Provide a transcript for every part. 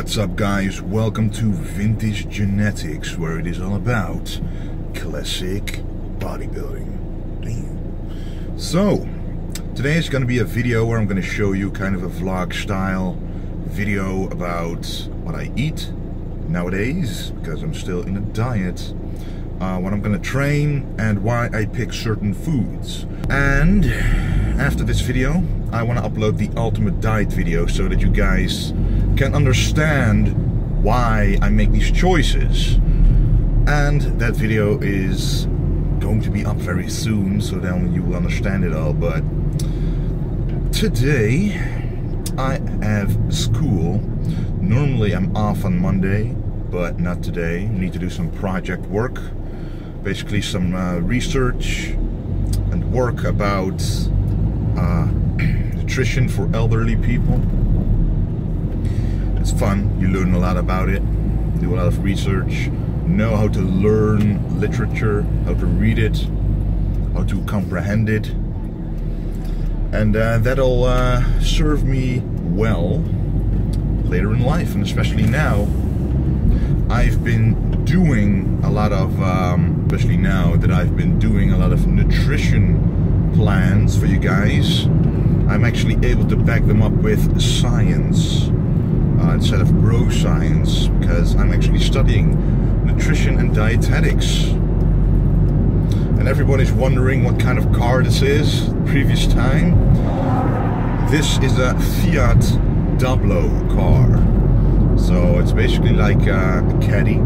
What's up, guys? Welcome to Vintage Genetics, where it is all about classic bodybuilding. Damn. So today is going to be a video where I'm going to show you kind of a vlog style video about what I eat nowadays, because I'm still in a diet, when I'm going to train, and why I pick certain foods. And after this video I want to upload the ultimate diet video so that you guys can understand why I make these choices. And that video is going to be up very soon, so then you will understand it all. But today I have school. Normally I'm off on Monday, but not today. I need to do some project work, basically some research and work about nutrition for elderly people. It's fun, you learn a lot about it, do a lot of research, know how to learn literature, how to read it, how to comprehend it, and that'll serve me well later in life. And especially now, I've been doing a lot of, nutrition plans for you guys. I'm actually able to back them up with science. Instead of bro science, because I'm actually studying nutrition and dietetics. And everybody's wondering what kind of car this is. Previous time, this is a Fiat Doblo car, so it's basically like a caddy.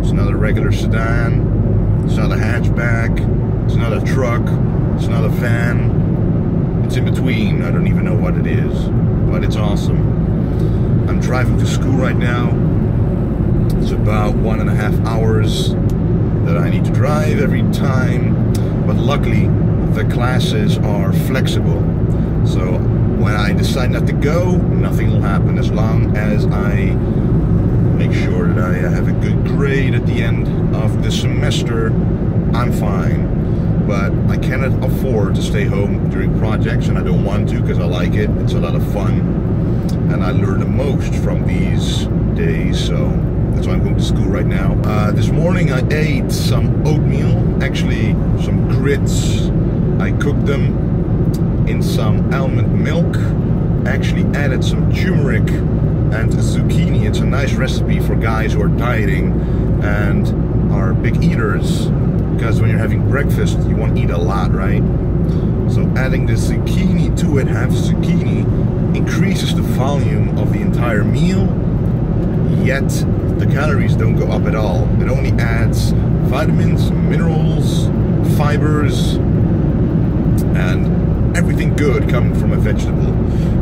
It's not a regular sedan, it's not a hatchback, it's not a truck, it's not a van, it's in between. I don't even know what it is, but it's awesome. I'm driving to school right now. It's about 1.5 hours that I need to drive every time, but luckily the classes are flexible, so when I decide not to go, nothing will happen, as long as I make sure that I have a good grade at the end of the semester. I'm fine, but I cannot afford to stay home during projects, and I don't want to, because I like it. It's a lot of fun, and I learn the most from these days, so that's why I'm going to school right now. This morning I ate some oatmeal, actually some grits. I cooked them in some almond milk, actually added some turmeric and zucchini. It's a nice recipe for guys who are dieting and are big eaters, because when you're having breakfast you want to eat a lot, right? So adding the zucchini to it, half zucchini, increases the volume of the entire meal, yet the calories don't go up at all. It only adds vitamins, minerals, fibers, and everything good coming from a vegetable.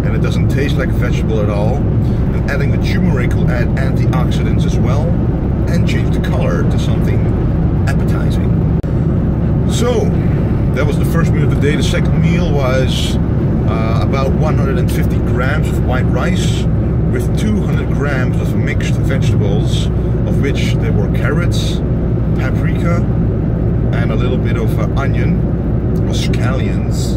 And it doesn't taste like a vegetable at all. And adding the turmeric will add antioxidants as well, and change the color to something appetizing. So that was the first meal of the day. The second meal was about 150 grams of white rice with 200 grams of mixed vegetables, of which there were carrots, paprika, and a little bit of onion, or scallions.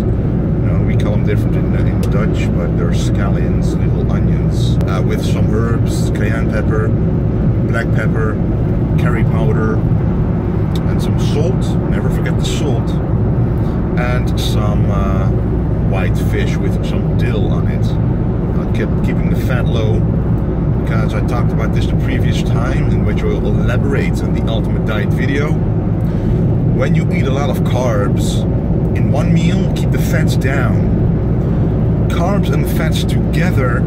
We call them different in Dutch, but they're scallions, little onions, with some herbs, cayenne pepper, black pepper, curry powder, and some salt. Never forget the salt. And some white fish with some dill on it. I kept keeping the fat low, because I talked about this the previous time, in which I will elaborate on the ultimate diet video. When you eat a lot of carbs in one meal, keep the fats down. Carbs and fats together,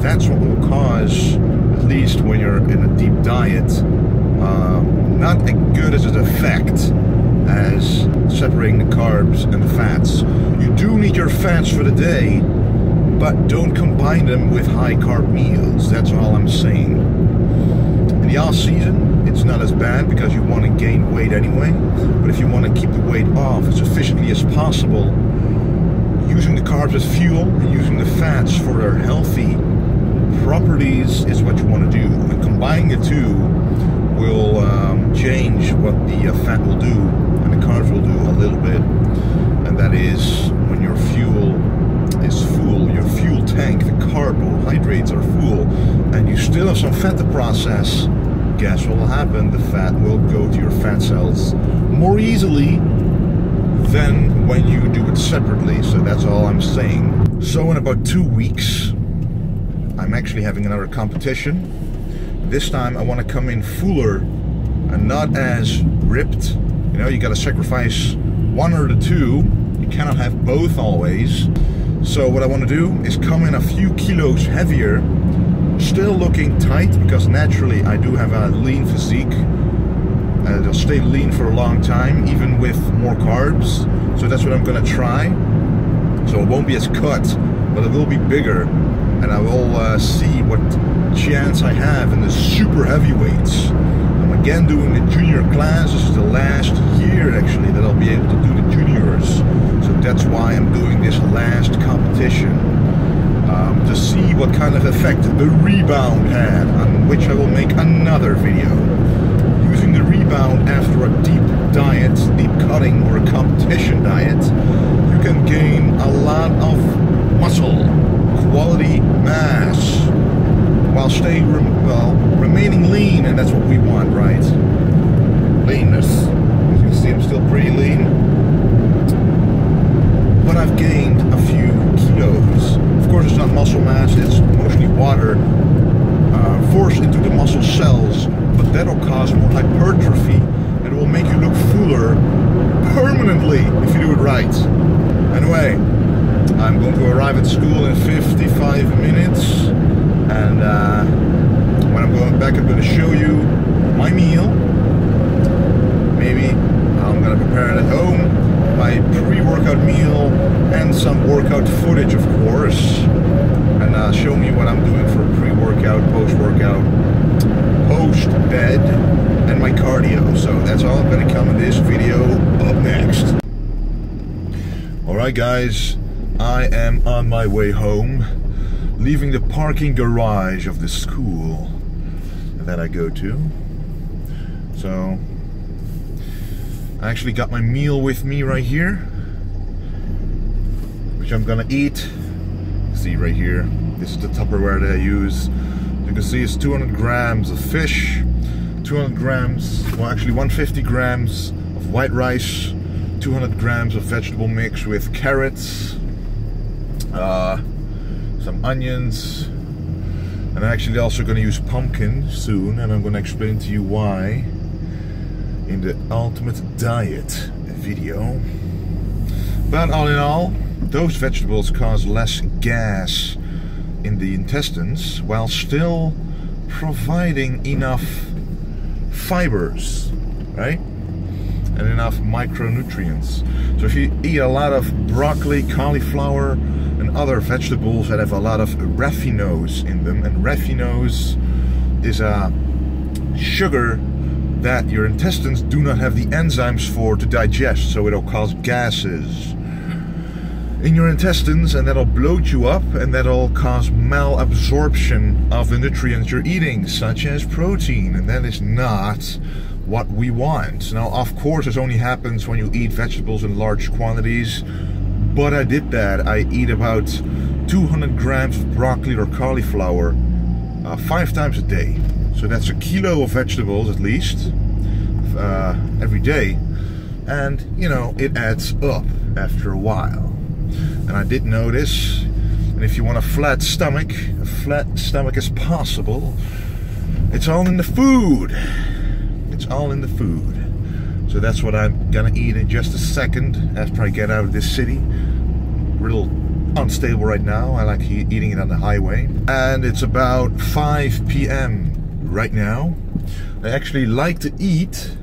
that's what will cause, at least when you're in a deep diet, not as good as an effect as separating the carbs and the fats. You do need your fats for the day, but don't combine them with high carb meals. That's all I'm saying. In the off season it's not as bad, because you want to gain weight anyway, but if you want to keep the weight off as efficiently as possible, using the carbs as fuel and using the fats for their healthy properties is what you want to do. And combining the two will change what the fat will do and the carbs will do a little bit, and that is when your fuel is full, your fuel tank, the carbohydrates are full, fat the process, guess what will happen? The fat will go to your fat cells more easily than when you do it separately. So that's all I'm saying. So in about 2 weeks, I'm actually having another competition. This time I want to come in fuller and not as ripped. You know, you got to sacrifice one or the two. You cannot have both always. So what I want to do is come in a few kilos heavier, still looking tight, because naturally I do have a lean physique. I'll stay lean for a long time, even with more carbs. So that's what I'm gonna try. So it won't be as cut, but it will be bigger, and I will see what chance I have in the super heavyweights. I'm again doing the junior class. This is the last year actually that I'll be able to do the juniors. So that's why I'm doing this last competition. To see what kind of effect the rebound had, on which I will make another video. Using the rebound after a deep diet, deep cutting, or a competition diet, you can gain a lot of muscle, quality mass, while staying, remaining lean, and that's what we want, right? Leanness. As you can see, I'm still pretty lean. But I've gained a few kilos. Of course, it's not muscle mass, it's mostly water forced into the muscle cells, but that'll cause more hypertrophy, and it will make you look fuller permanently if you do it right. Anyway, I'm going to arrive at school in 55 minutes, and when I'm going back, I'm going to show you my meal. Maybe I'm going to prepare it at home, my pre-workout meal, and some workout footage, of course, and show me what I'm doing for pre-workout, post-workout, post-bed, and my cardio. So that's all going to come in this video. Up next. Alright guys, I am on my way home, leaving the parking garage of the school that I go to. So I actually got my meal with me right here, which I'm gonna eat. See right here, this is the Tupperware that I use. You can see it's 200 grams of fish, 200 grams, well actually 150 grams of white rice, 200 grams of vegetable mix with carrots, some onions, and I'm actually also gonna use pumpkin soon, and I'm gonna explain to you why in the ultimate diet video. But all in all, those vegetables cause less gas in the intestines while still providing enough fibers, right? And enough micronutrients. So if you eat a lot of broccoli, cauliflower, and other vegetables that have a lot of raffinose in them, and raffinose is a sugar that your intestines do not have the enzymes for to digest, so it'll cause gases in your intestines, and that'll bloat you up, and that'll cause malabsorption of the nutrients you're eating, such as protein, and that is not what we want. Now, of course, this only happens when you eat vegetables in large quantities, but I did that. I eat about 200 grams of broccoli or cauliflower 5 times a day. So that's a kilo of vegetables at least every day, and you know it adds up after a while. And I did notice, and if you want a flat stomach is possible. It's all in the food. It's all in the food. So that's what I'm gonna eat in just a second after I get out of this city. Real unstable right now. I like eating it on the highway, and it's about 5 p.m. right now. I actually like to eat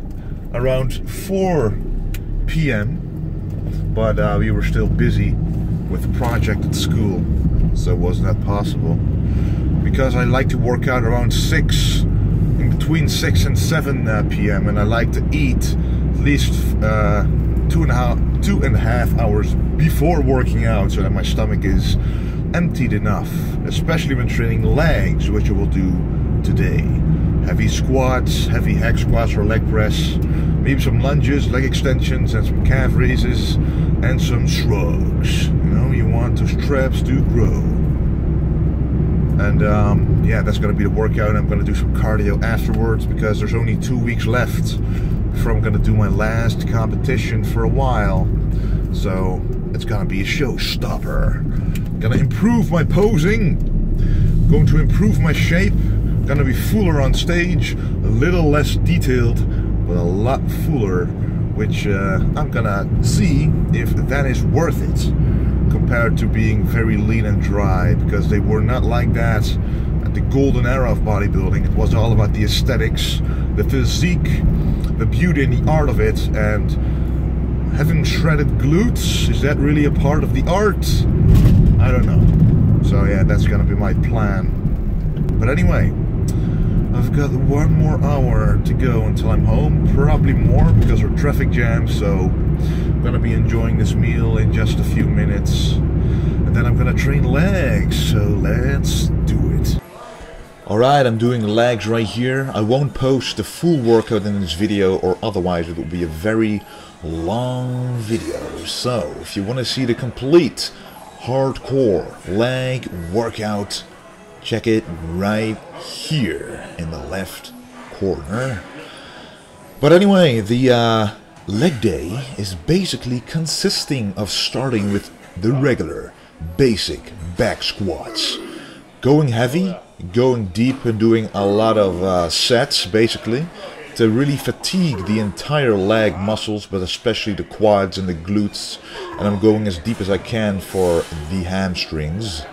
around 4 p.m. but we were still busy with the project at school, so it was not possible. Because I like to work out around 6, in between 6 and 7 p.m. and I like to eat at least 2.5 hours before working out, so that my stomach is emptied enough, especially when training legs, which I will do today. Heavy squats, heavy hack squats or leg press, maybe some lunges, leg extensions, and some calf raises, and some shrugs. You know, you want those traps to grow. And yeah, that's going to be the workout. I'm going to do some cardio afterwards because there's only 2 weeks left from going to do my last competition for a while. So it's going to be a showstopper. Going to improve my posing. Going to improve my shape. Going to be fuller on stage. A little less detailed, but a lot fuller. Which I'm going to see if that is worth it, compared to being very lean and dry, because they were not like that at the golden era of bodybuilding. It was all about the aesthetics, the physique, the beauty and the art of it, and having shredded glutes, is that really a part of the art? I don't know. So yeah, that's gonna be my plan. But anyway, I've got 1 more hour to go until I'm home, probably more because we're traffic jams, so I'm gonna be enjoying this meal in just a few minutes, and then I'm gonna train legs, so let's do it. Alright, I'm doing legs right here. I won't post the full workout in this video, or otherwise it will be a very long video. So if you want to see the complete hardcore leg workout, check it right here in the left corner. But anyway, the leg day is basically consisting of starting with the regular basic back squats, going heavy, going deep, and doing a lot of sets basically to really fatigue the entire leg muscles, but especially the quads and the glutes. And I'm going as deep as I can for the hamstrings,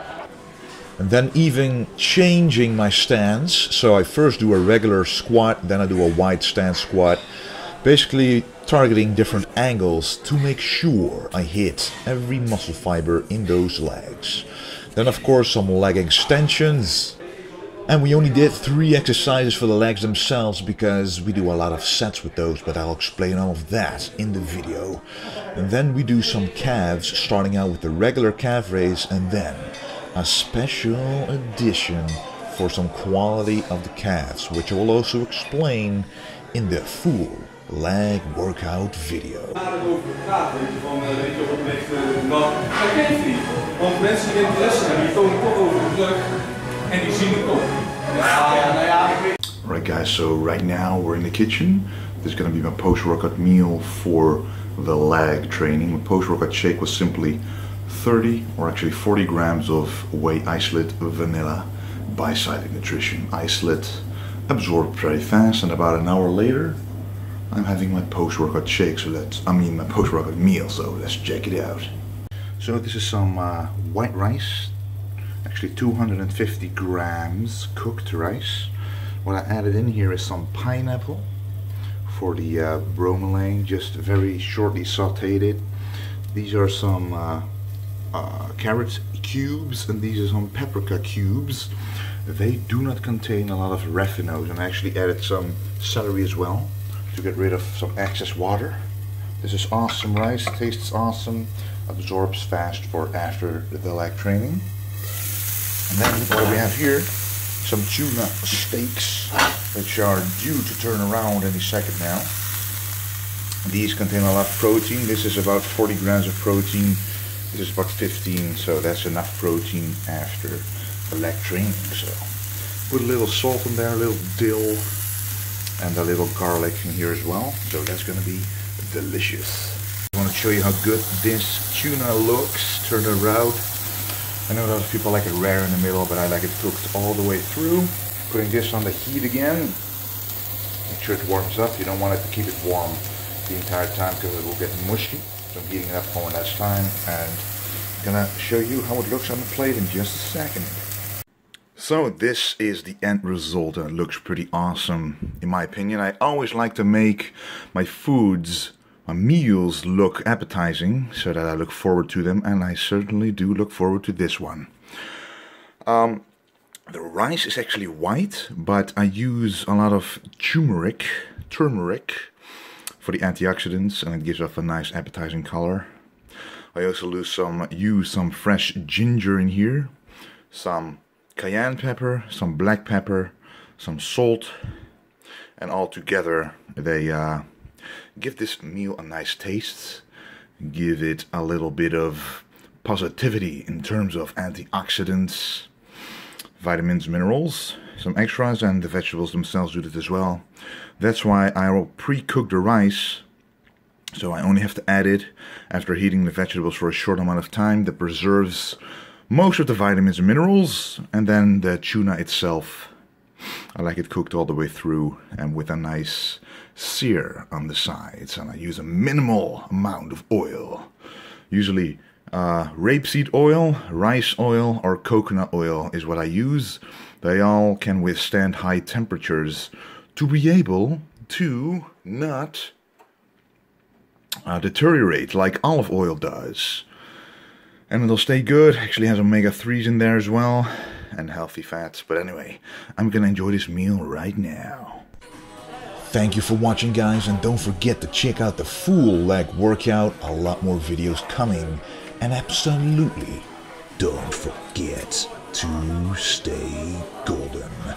and then even changing my stance. So I first do a regular squat, then I do a wide stance squat, basically targeting different angles to make sure I hit every muscle fiber in those legs. Then of course some leg extensions. And we only did 3 exercises for the legs themselves because we do a lot of sets with those, but I'll explain all of that in the video. And then we do some calves, starting out with the regular calf raise, and then a special edition for some quality of the calves, which I will also explain in the full leg workout video. Alright guys, so right now we're in the kitchen. This is going to be my post-workout meal for the leg training. My post-workout shake was simply 30 or actually 40 grams of whey isolate vanilla by-side nutrition. Isolate absorbed very fast, and about an hour later I'm having my post-workout shake, so that's, I mean my post-workout meal, so let's check it out. So this is some white rice, actually 250 grams cooked rice. What I added in here is some pineapple for the bromelain, just very shortly sauteed it. These are some carrot cubes, and these are some paprika cubes. They do not contain a lot of raffinose, and I actually added some celery as well, to get rid of some excess water. This is awesome rice, tastes awesome, absorbs fast for after the leg training. And then what do we have here? Some tuna steaks, which are due to turn around any second now. These contain a lot of protein. This is about 40 grams of protein. This is about 15, so that's enough protein after the leg training. So put a little salt in there, a little dill, and a little garlic in here as well, so that's gonna be delicious. I want to show you how good this tuna looks turned around. I know a lot of people like it rare in the middle, but I like it cooked all the way through. Putting this on the heat again, make sure it warms up. You don't want it to keep it warm the entire time because it will get mushy. So I'm heating it up for one last time, and I'm gonna show you how it looks on the plate in just a second. So this is the end result, and it looks pretty awesome in my opinion. I always like to make my foods, my meals, look appetizing so that I look forward to them, and I certainly do look forward to this one. The rice is actually white, but I use a lot of turmeric for the antioxidants, and it gives off a nice appetizing color. I also use some fresh ginger in here, some cayenne pepper, some black pepper, some salt, and all together they give this meal a nice taste, give it a little bit of positivity in terms of antioxidants, vitamins, minerals, some extras, and the vegetables themselves do that as well. That's why I will pre-cook the rice, so I only have to add it after heating the vegetables for a short amount of time. That preserves most of the vitamins and minerals, and then the tuna itself, I like it cooked all the way through and with a nice sear on the sides, and I use a minimal amount of oil. Usually rapeseed oil, rice oil, or coconut oil is what I use. They all can withstand high temperatures to be able to not deteriorate like olive oil does. And it'll stay good. Actually has omega-3s in there as well, and healthy fats. But anyway, I'm gonna enjoy this meal right now. Thank you for watching, guys, and don't forget to check out the full leg workout. A lot more videos coming, and absolutely don't forget to stay golden.